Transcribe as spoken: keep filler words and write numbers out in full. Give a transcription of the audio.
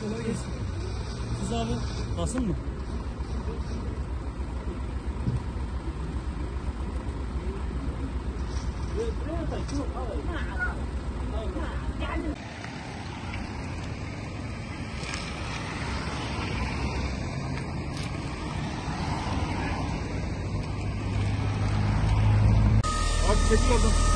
Kolay gelsin. Siz abi basın mı? Abi çekil oradan.